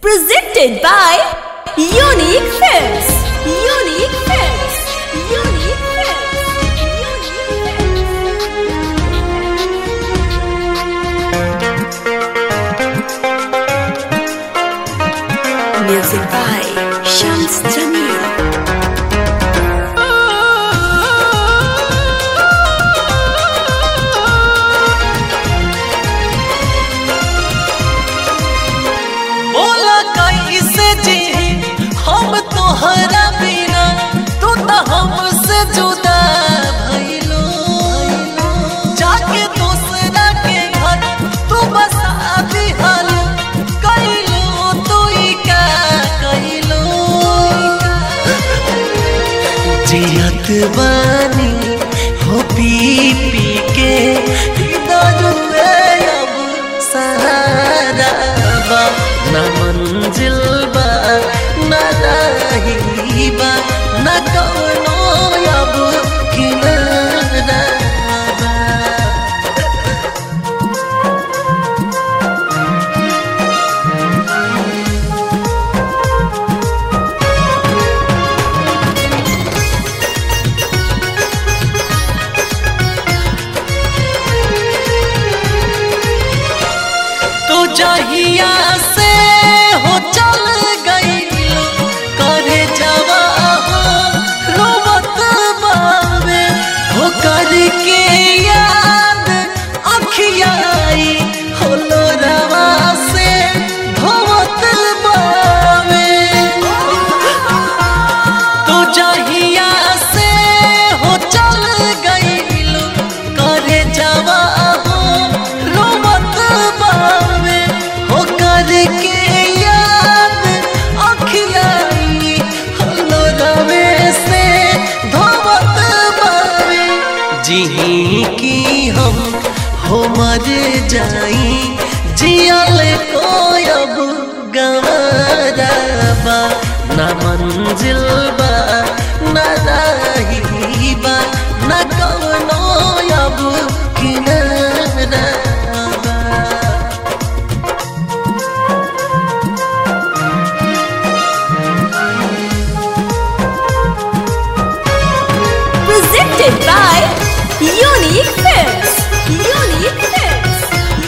Presented by Unique Films. Unique Films. Unique Films. Music by Shamsh Jamil. हम तोहरा बिना तू तो हमसे जुदा भइलो, जाके दूसरा के घर तू बसा दिहल, कइलो तू का कइलो। जियत बानी हो पी पी के दारू पे अब सहारा बा, ना मंजिल बा ना रही बा ना कौनो अब किनारा बा। तू जहिया से हो चल गई के याद अखियाई होलो रवा से धोवत बावे। तू जहिया से हो चल गइलो करे जावा हो रोवत बावे, हो करके याद अखियाई होलो रवे से धोवत बावे। जिही की हम हो मर जाई जियल को अब गंवारा बा, ना मंजिल बा ना राही बा ना कौनो अब किनारा बा। Presented by Unique Films. Unique Films.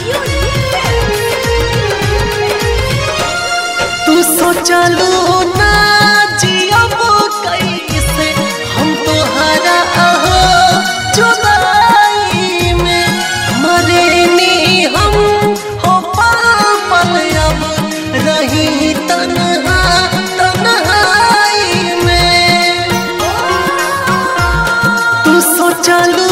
Unique Films. तू सोचलो ना जियब कैसे हम तोहरा आहो जुदाई में, मरेनी हम हो पल पल अब रही तन्हा तन्हाई में। तू सोचलो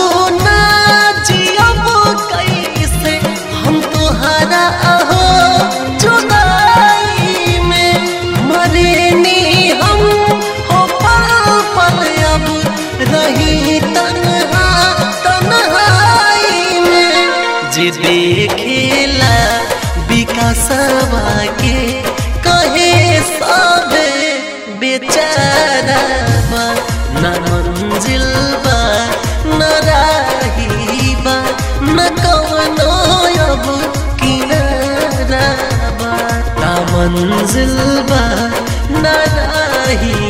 देखेला विकासवा के कहे सब बेचारा बा, ना मंजिल बा ना राही बा ना कौनो अब किनारा बा, ना मंजिल बा ना राही